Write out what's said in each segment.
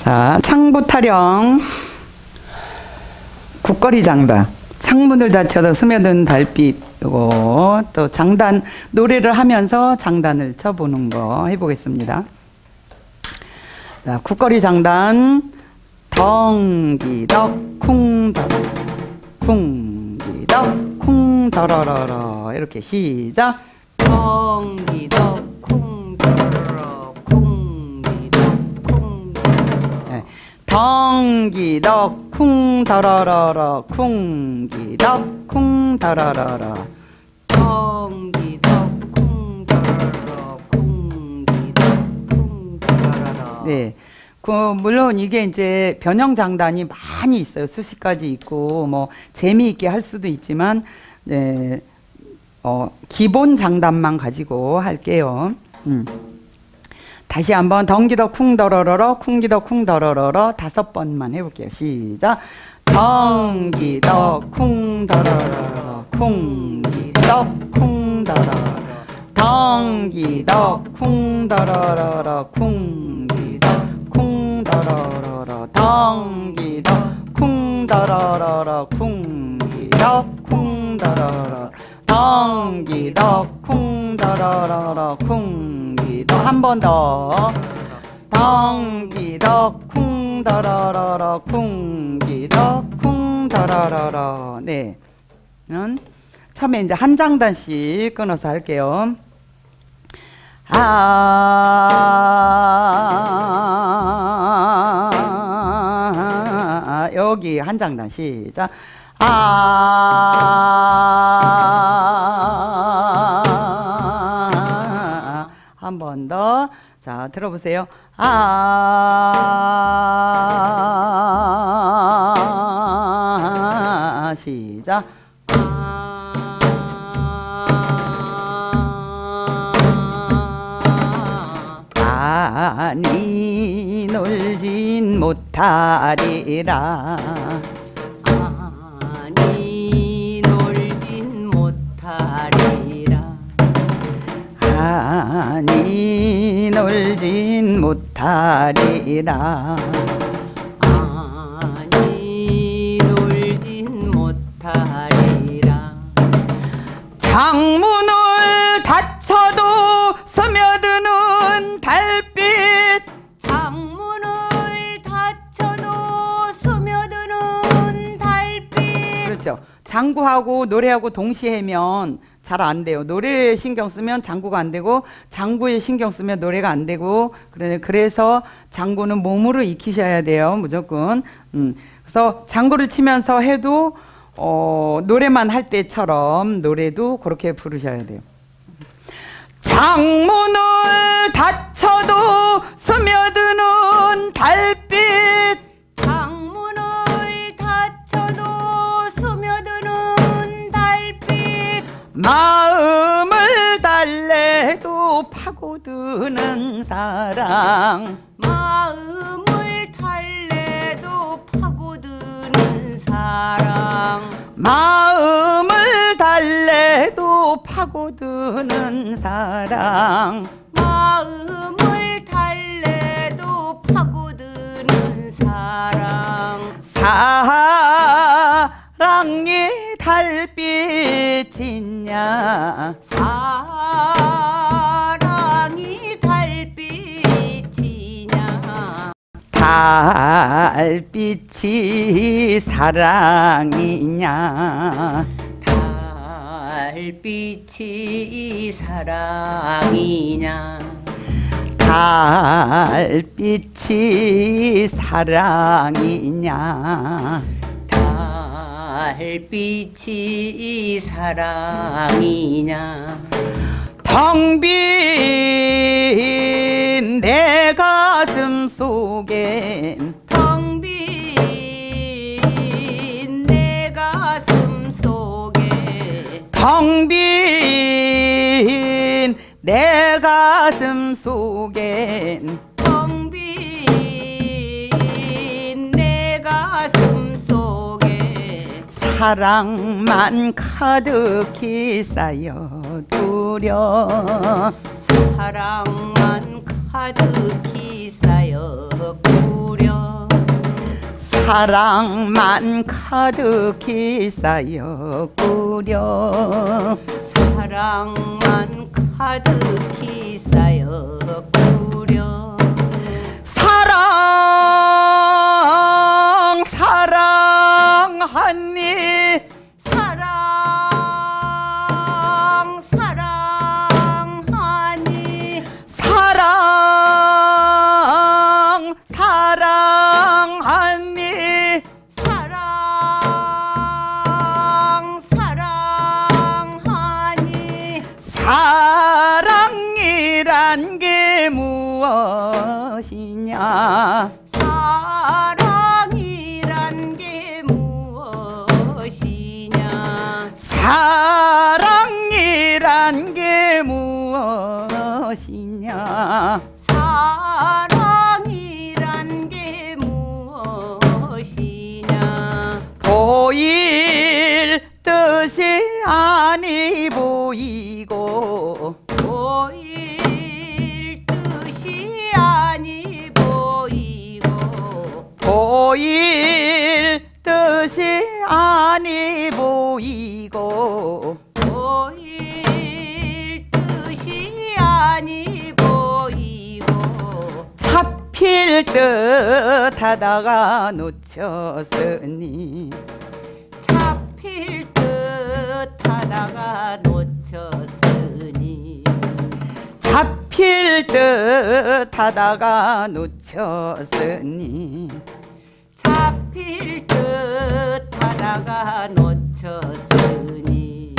자, 창부타령 굿거리장단. 창문을 닫혀서 스며든 달빛, 또 장단 노래를 하면서 장단을 쳐보는 거 해보겠습니다. 자, 굿거리장단 덩기덕 쿵덕 쿵기덕 쿵더러러러 이렇게 시작. 덩기덕 덩기덕 쿵더러러러 쿵기덕 쿵더러러러 덩기덕 쿵더러러 쿵기덕 쿵더러러. 네, 물론 이게 이제 변형 장단이 많이 있어요. 수십 가지 있고 뭐 재미있게 할 수도 있지만, 네, 기본 장단만 가지고 할게요. 다시 한번 덩기덕 쿵더러러러 쿵기덕 쿵더러러러 5번만 해볼게요. 시작. 덩기덕 쿵더러러러 쿵기덕 쿵더러러러 덩기덕 쿵더러러러 쿵기덕 쿵더러러러 덩기덕 쿵더러러러 쿵기덕 쿵더러러러 덩기덕 쿵더러러러 쿵. 한 번 더. 덩기덕 쿵더러러러 쿵기덕 쿵더러러러. 네, 처음에 이제 한 장단씩 끊어서 할게요. 여기 한 장단 시작. 한 번 더. 자, 들어보세요. 시작. 아니 놀진 못하리라. 아니 놀진 못하리라. 아니 놀진 못하리라. 아니 놀진 못하리라. 창문을 닫혀도 스며드는 달빛. 창문을 닫혀도 스며드는 달빛. 그렇죠. 장구하고 노래하고 동시에 하면 잘 안 돼요. 노래에 신경 쓰면 장구가 안 되고, 장구에 신경 쓰면 노래가 안 되고, 그래서 장구는 몸으로 익히셔야 돼요. 무조건. 그래서 장구를 치면서 해도, 노래만 할 때처럼 노래도 그렇게 부르셔야 돼요. 창문을 닫혀도 스며드는 달빛. 마음을 달래도 파고드는 사랑. 마음을 달래도 파고드는 사랑. 마음을 달래도 파고드는 사랑. 마음을 달래도 파고드는 사랑. 사랑이 달빛이냐. 사랑이 달빛이냐. 달빛이 사랑이냐. 달빛이 사랑이냐. 달빛이 사랑이냐. 달빛이 사랑이냐. 텅 빈 내 가슴 속에. 텅 빈 내 가슴 속에. 텅 빈 내 가슴 속에. 텅 빈 내 가슴 속에. 사랑만 가득히 쌓여두려 사랑만 가득히 쌓여두려 사랑만 가득히 쌓여두려 사랑만 가득히 쌓여두려 사랑 사랑하니 사랑 사랑하니 사랑 사랑하니 사랑 사랑하니 사랑이란 게 무엇이냐 사랑이란 게 무엇이냐 사랑이란 게 무엇이냐 사랑이란 게 무엇이냐 보일 듯이 아니 보이고 보일 듯이 아니 보이고 보일 듯이 아니 보이고 보일 듯이 아니 보이고 잡힐 듯 하다가 놓쳤으니 잡힐 듯 하다가 놓쳤으니 잡힐 듯 하다가 놓쳤으니 잡힐 듯 하다가 놓쳤으니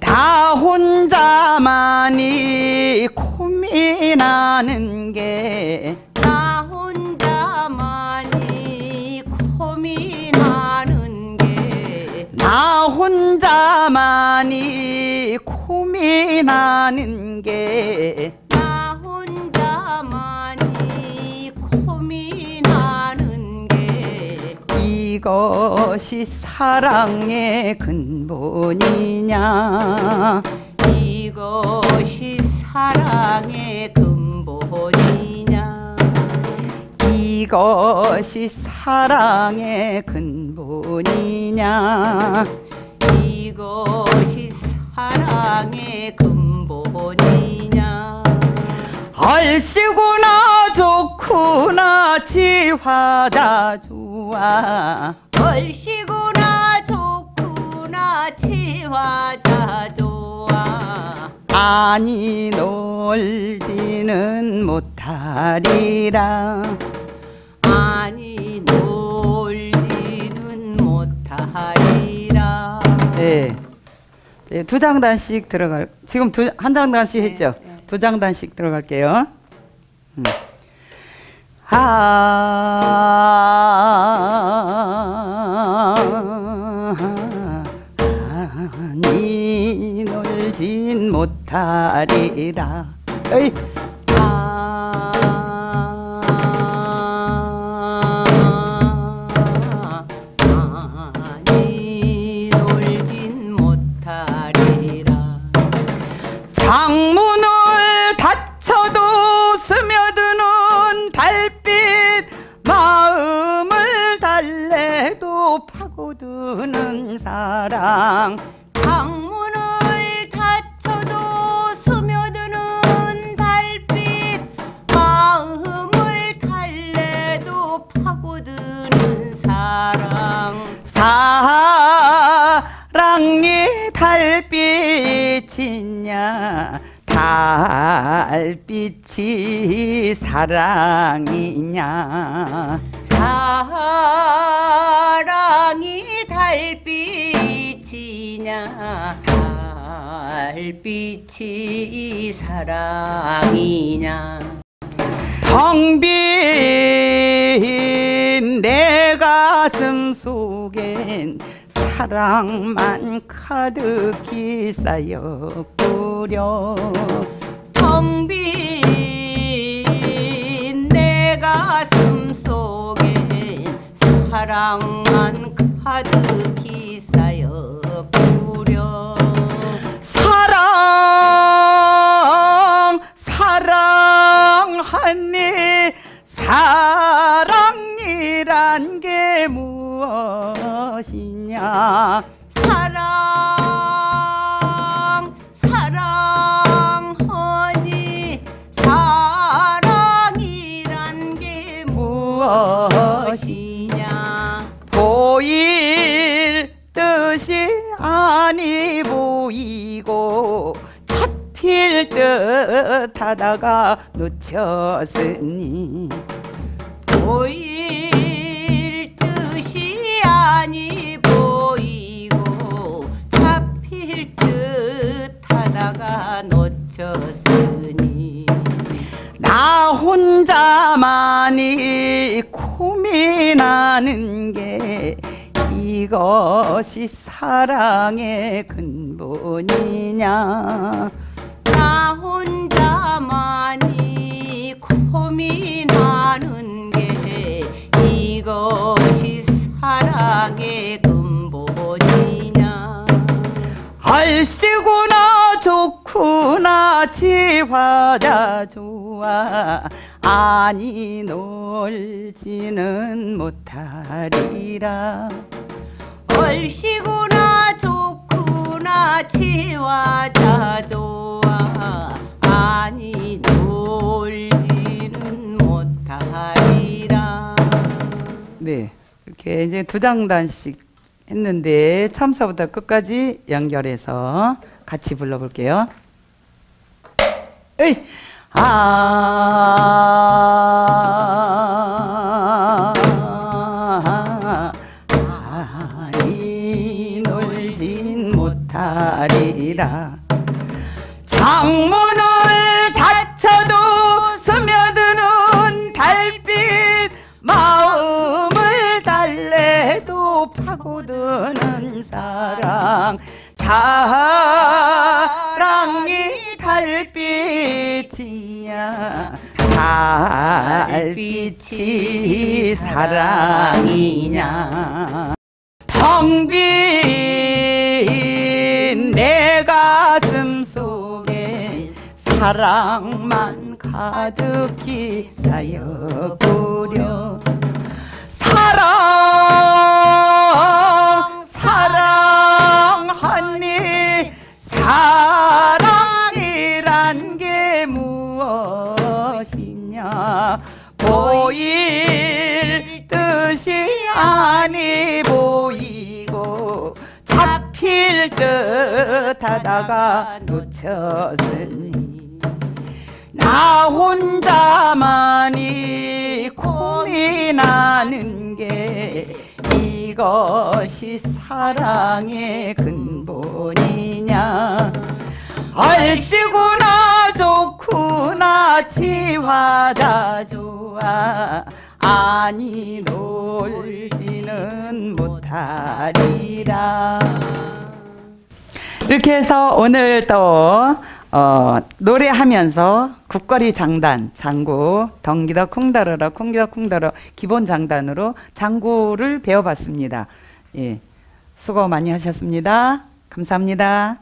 다 혼자만이 고민하는 게 나 혼자만이 고민하는 게 나 혼자만이 고민하는 게 나 혼자만이 고민하는 게 이것이 사랑의 근본이냐 이것이 사랑의 근본이냐 이것이 사랑의 근본이냐 이것이 사랑의 근본이냐 얼씨구나 좋구나 지화자 좋아 얼씨구나 좋구나 지화자 좋아 아니 놀지는 못하리라 아니 놀지는 못하리라 네. 네, 두 장단씩 들어갈 지금 한 장단씩 했죠? 네, 네. 두 장단씩 들어갈게요. 아니 놀진 못하리라. 에이. 창문을 닫혀도 스며드는 달빛 마음을 달래도 파고드는 사랑 창문을 닫혀도 스며드는 달빛 마음을 달래도 파고드는 사랑 사랑이 달빛이냐 달빛이 사랑이냐 사랑이 달빛이냐 달빛이 사랑이냐 텅 빈 내 가슴 속엔 사랑만 가득히 쌓여두려 텅 빈 내 가슴 속에 사랑만 가득히 쌓여 꾸려 사랑하니 사랑이란 게 무엇이냐 사랑하니 사랑이란 게 무엇이냐 보일 듯이 아니 보이고 잡힐 듯 하다가 놓쳤으니 보일 듯이 아니 보이고 잡힐 듯 하다가 놓쳤으니 나 혼자만이 고민하는 게 이것이 사랑의 근본이냐 나 혼자만이 고민하는 게 이것이 사랑의 근본이냐 알쓰구나 좋구나 지화자 좋아 아니 놀지는 못하리라 얼씨구나 좋구나 지화자 좋아 아니 놀지는 못하리라 네 이렇게 이제 두 장단씩 했는데 참사부터 끝까지 연결해서 같이 불러볼게요. 에이 아니 놀진 못하리라 창문을 닫혀도 스며드는 달빛 마음을 달래도 파고드는 사랑 사랑이 달빛이야 달빛이 사랑이냐 텅 빈 내 가슴 속에 사랑만 가득히 쌓여 꾸려 사랑하니 사랑이란 게 무엇이냐 보일 듯이 아니 보이고 잡힐 듯 하다가 놓쳤으니 나 혼자만이 고민하는 게 이것이 사랑의 근본이냐 알쓰구나 좋구나 지화자 좋아 아니 놀지는 못하리라 이렇게 해서 오늘 또 노래하면서 굿거리 장단, 장구, 덩기더 쿵다르러, 쿵기더 쿵다르러 기본 장단으로 장구를 배워봤습니다. 예, 수고 많이 하셨습니다. 감사합니다.